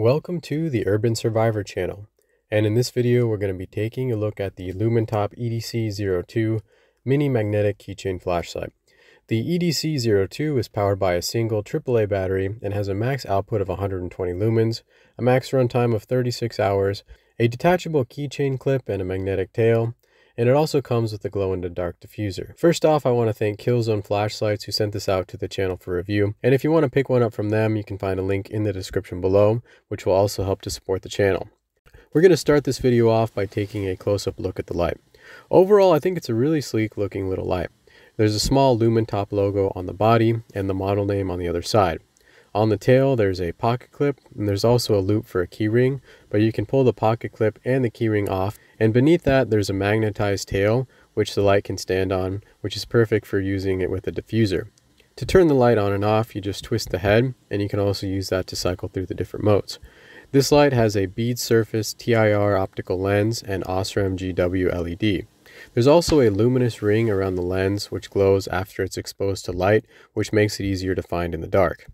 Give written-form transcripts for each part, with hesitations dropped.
Welcome to the Urban Survivor channel, and in this video we're going to be taking a look at the Lumintop EDC02 mini magnetic keychain flashlight. The EDC02 is powered by a single AAA battery and has a max output of 120 lumens, a max runtime of 36 hours, a detachable keychain clip and a magnetic tail, and it also comes with a glow-in-the-dark diffuser. First off, I want to thank Killzone Flashlights who sent this out to the channel for review, and if you want to pick one up from them, you can find a link in the description below, which will also help to support the channel. We're going to start this video off by taking a close-up look at the light. Overall, I think it's a really sleek-looking little light. There's a small Lumintop logo on the body and the model name on the other side. On the tail, there's a pocket clip, and there's also a loop for a key ring, but you can pull the pocket clip and the key ring off. And beneath that, there's a magnetized tail, which the light can stand on, which is perfect for using it with a diffuser. To turn the light on and off, you just twist the head, and you can also use that to cycle through the different modes. This light has a bead surface TIR optical lens and OSRAM GW LED. There's also a luminous ring around the lens, which glows after it's exposed to light, which makes it easier to find in the dark.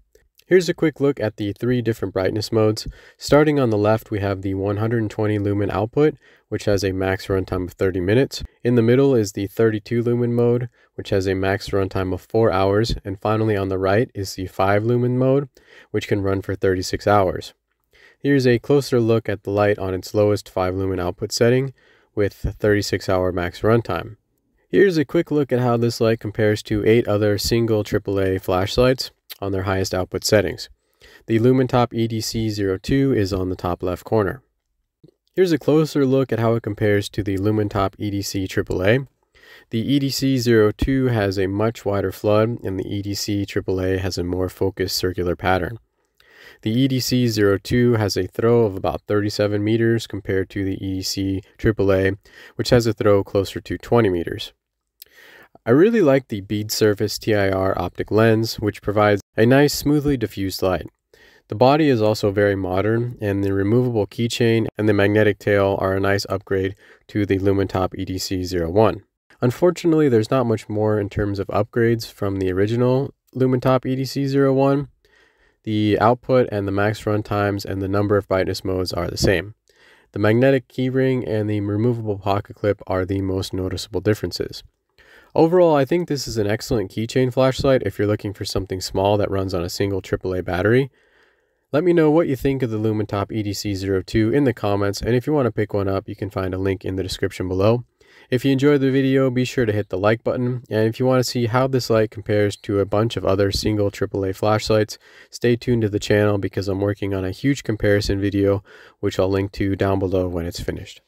Here's a quick look at the three different brightness modes. Starting on the left, we have the 120 lumen output, which has a max runtime of 30 minutes. In the middle is the 32 lumen mode, which has a max runtime of 4 hours. And finally on the right is the 5 lumen mode, which can run for 36 hours. Here's a closer look at the light on its lowest 5 lumen output setting with a 36 hour max runtime. Here's a quick look at how this light compares to 8 other single AAA flashlights on their highest output settings. The Lumintop EDC02 is on the top left corner. Here's a closer look at how it compares to the Lumintop EDC AAA. The EDC02 has a much wider flood and the EDC AAA has a more focused circular pattern. The EDC02 has a throw of about 37 meters compared to the EDC AAA, which has a throw closer to 20 meters. I really like the bead surface TIR optic lens, which provides a nice smoothly diffused light. The body is also very modern, and the removable keychain and the magnetic tail are a nice upgrade to the Lumintop EDC01. Unfortunately, there's not much more in terms of upgrades from the original Lumintop EDC01. The output and the max run times and the number of brightness modes are the same. The magnetic keyring and the removable pocket clip are the most noticeable differences. Overall, I think this is an excellent keychain flashlight if you're looking for something small that runs on a single AAA battery. Let me know what you think of the Lumintop EDC02 in the comments, and if you want to pick one up, you can find a link in the description below. If you enjoyed the video, be sure to hit the like button, and if you want to see how this light compares to a bunch of other single AAA flashlights, stay tuned to the channel because I'm working on a huge comparison video, which I'll link to down below when it's finished.